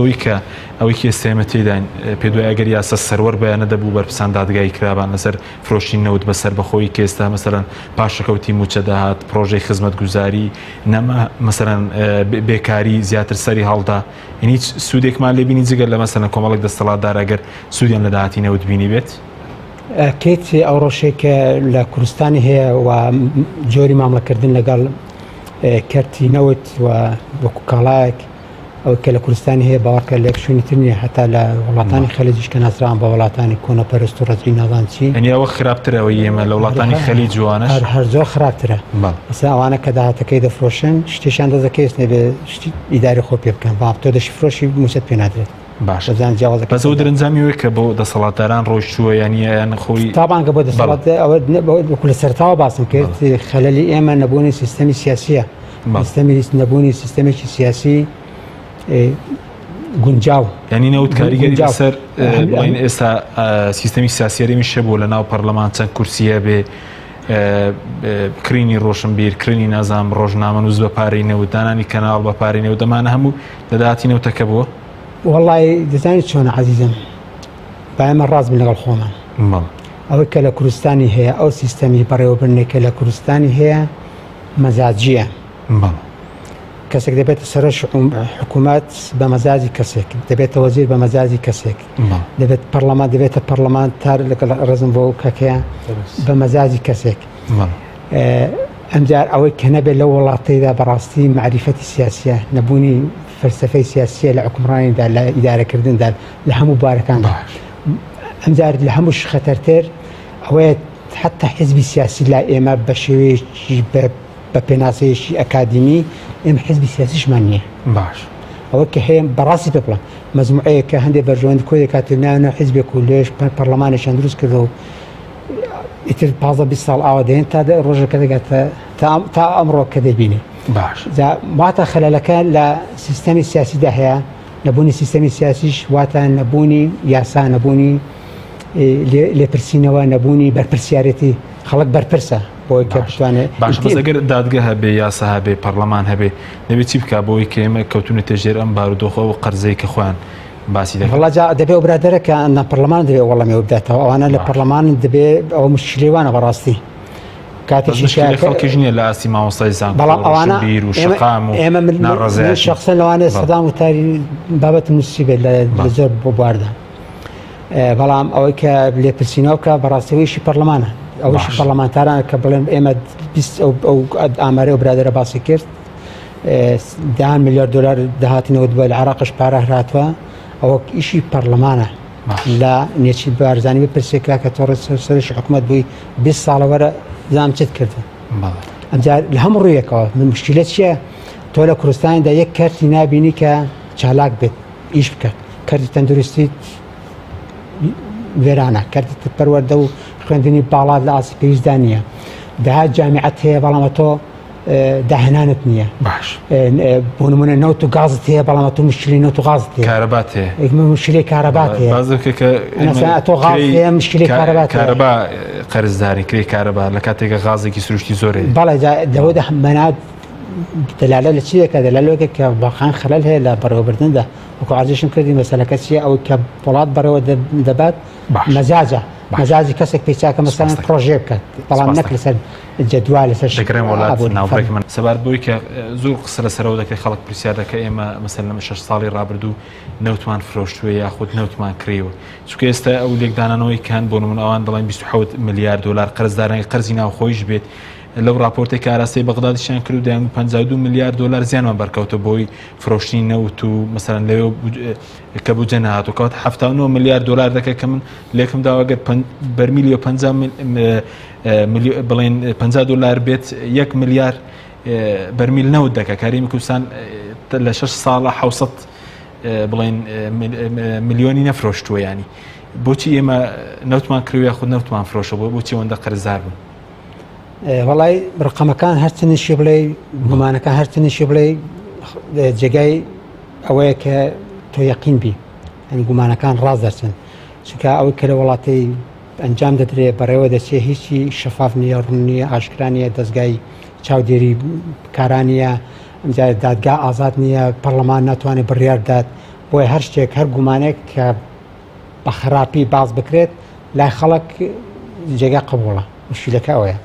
بویکه اویکی سیمتی دن پیدوی اگری اساس سرور بیان دبو بر پسند دادگاهی کرابان نظر فروشی نود بسر بخویی که است مثلا پاشکویی مجددات پروژه خدمت گذاری نم مثلا بکاری زیادتر سری حال دا اینی سودی که مالی بینی زیگر مثلا کاملاً دستلاد داره اگر سودیم لذاتی نود بینی بیت کیت آورشی که لکردستانی هی و جوری معامله کردن لگال کارتی نود و وکالایک او که لکردستانی هی باور کرد لکشونی تری حتی لولاتانی خلیجش کناز ران با ولاتانی کن پرستور از این آدانتی. یعنی او خرابتره ویه مال ولاتانی خلیج وانش. هر جو خرابتره. مثلا آنها که دهات که دفروشن شتیش اند زکیس نبی شتی اداره خوبی بکن و ابتداش فروشی میشه پناده. باشه. باز اون درنزمیه که بود دسالاتران روششو یعنی خوی. طبعا که بود دسالات اول کل سرتاو باسم که خلالی ایمان نبودن سیستمی سیاسیه. سیستمی نبودن سیستمی سیاسی. گنجاو. یعنی نهود کاریگری بسر این استا سیستمی سیاسی میشه بولن او پارلمان چند کرسیه به کرینی روشنبیر کرینی نظام روزنامه نوز بپاری نهود دانانی کانال بپاری نهود دمان همو داداتی نهود تکبو. والله دزانی چون عزیزم باید من راز بینم الخومن. اول کلا کردستانی هیا او سیستمی برای اوبرنه کلا کردستانی هیا مزاجیه. كسك دبيت سرش حكومات بمزاجي كسك دبيت وزير بمزاجي كسك دبيت برلمان دبيت برلمان تار لك الرزم بوكاكيا بمزاجي كسك أمزار أول كنبي لو والله طيدا براستي معرفتي السياسية نبوني فلسفة سياسية لعكمراني دا لإدارة كردن دا لحمو باركان أمزار لحموش خطرتر أويت حتى حزبي السياسي لا إيما بشويش بپناسیش اکادمی ام حزب سیاسیش منیه. باش. اول که هم براسی بپلا مجموعه که هندی برجوند کوی کاترنا نه حزب کلیش پارلمانش اندروز کرده و اتر پازا بیست سال آوردن تا روز کده گفت تا امر کده بینی. باش. ز ما تا خلال کن ل سیستمی سیاسی دهیا نبودی سیستمی سیاسیش وقتا نبودی یاسا نبودی ل پرسینه و نبودی بر پرسیارتی خلق بر پرسه. باش بس اگر دادگاه به یاسه به پارلمان به نبیتیب که باید که ما کوتونه تجربه بارد خو و قرضی که خوان باسی داره. والله جا دبی ابرادر که اند پارلمان دبی والله میوبده تا آنها ل پارلمان دبی او مشکلیوانه براستی. کاتیش مشکل خالقی جنیل آسی ما وصلی زن. بالا آنها اما من شخصا لوانه صدام و تاری بابت مصیبه لزرب ببارده. بالا اوی که لپرسیناو که براسیویش پارلمانه. اوش پارلمانتران که بلند امید 20 او آماری برادر باسی کرد 10 میلیارد دلار دهاتی نود با العراقش پاره رات و اوک ایشی پارلمانه لا نیچی بارزانی بپرسی که تورس سرش حکومت بی 20 سال وره زام چت کرد. امجار هم روی که مشکلات چیه تو لکردستان دا یک کارتی نبینی که چالاک بید ایش بکرد کارتی تندرستی ویرانه کارتی پرورده و خواندنی بالا داشت پیشدانیه. ده جامعته بالا متو دهنانت نیه. باش. بونمونه نوتو گازتیه بالا متو مشکلی نوتو گازتیه. کارباته. یک مشکلی کارباتیه. بعضی که مثلا تو گازتیه مشکلی کارباته. کاربا قرضداری کری کاربا لکاتی که گازی کی سرشتی زوره. بالا داود مناد دلاله لشیه که دلاله که واقعا خلاله لبرو بردن ده. و کارجشم کردی مثلا کسی او که پولاد برو دباد مزاجه. مزاجی کسی پیچه که مثلا پروژه بکرد طبعا نکلسر جدوال سرش دکرم ولاد ناوبرک من سبار بوی که زور قصر سروده که خلق پرسیاره که ایما مثلا 6 سالی رابردو نوتمان فروشتوه یا خود نوتمان کریوه چونکه است اول یک دانانوی کن بونمون اوان دلان 27 میلیارد دلار قرض دارن قرضی ناو خویش بید لو راپۆرتێ کە ئاراستەی بەغدادیشیان کرد و 52 میلیارد دلار زیانمان بەرکەوتە بۆی فرۆشتنی نەوت و مەسەرەن لەوێ کە بوجە نەهاتوە کەواتە 79 میلیارد دلار دەکە کە من لێکم داوا ئەگەر بەرمیلی و 50 دلار بێت 1 میلیارد بەرمیل نەوت دەکە کاری کوردستان لە 6 ساڵە 700 میلیۆنی نەفرۆشتووە یانی بۆچی ئێمە نەوتمان کڕی و یاخود نەوتمان فرۆشە بۆچی ئەوەندە قەرزدار بوون والله رقم كان هرتني شبلي بمعنى كان هرتني شبلي جاي أويك تو يقين بي يعني بمعنى كان رازرتن شو كا أويك كلا والله تي أنجام تدري بريو دشي هيشي شفافني أرني عشقرانية دزجاي تاوديري كارانية مجال دادجا آزادنية برلمان نتواني بريار داد بۆی هەر شتێک هەر گومانێک کە بە خراپی باز بکرێت لای خەڵک جێگا قبوڵە مشکلەکە ئەوەیە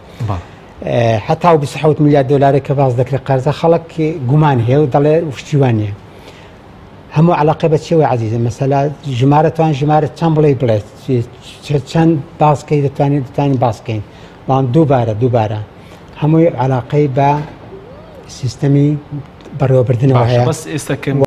حتا و ٢٧ میلیارد دۆلارێک کە باز دەکرێت قەرزە خەڵک گومان هەیە و دەڵێ شتیوان نییە هەموو علاقە بە چیەوە عەزیزم مەسەلا ژمارەتوان ژمارە چەند بڵێی بڵێت چەند باسکەی دەتوانین باسکەین بەڵام دووبارە هەمووی علاقەی بە سیستەمی بەڕێوەبردنەوە هەیە بەس ئێستا